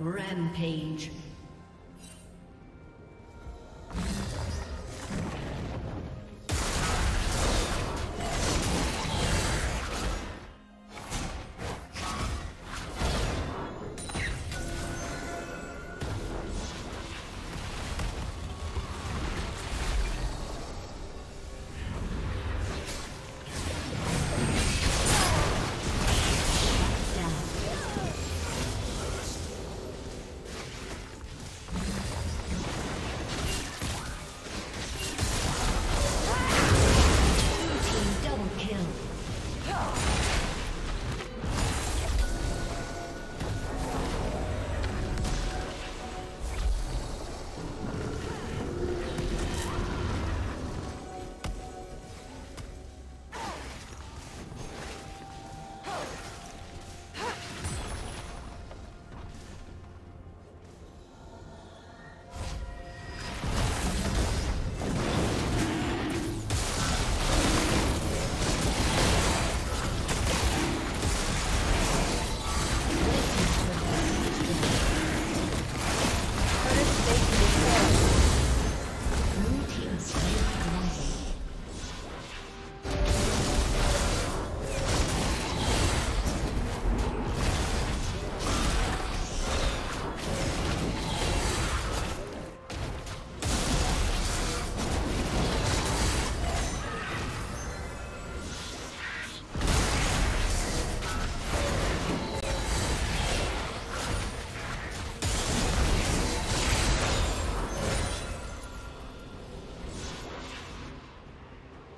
Rampage.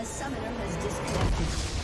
A summoner has disconnected.